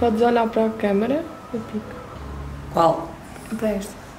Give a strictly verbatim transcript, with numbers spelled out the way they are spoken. Podes olhar para a câmara, eu pico. Qual? Para esta.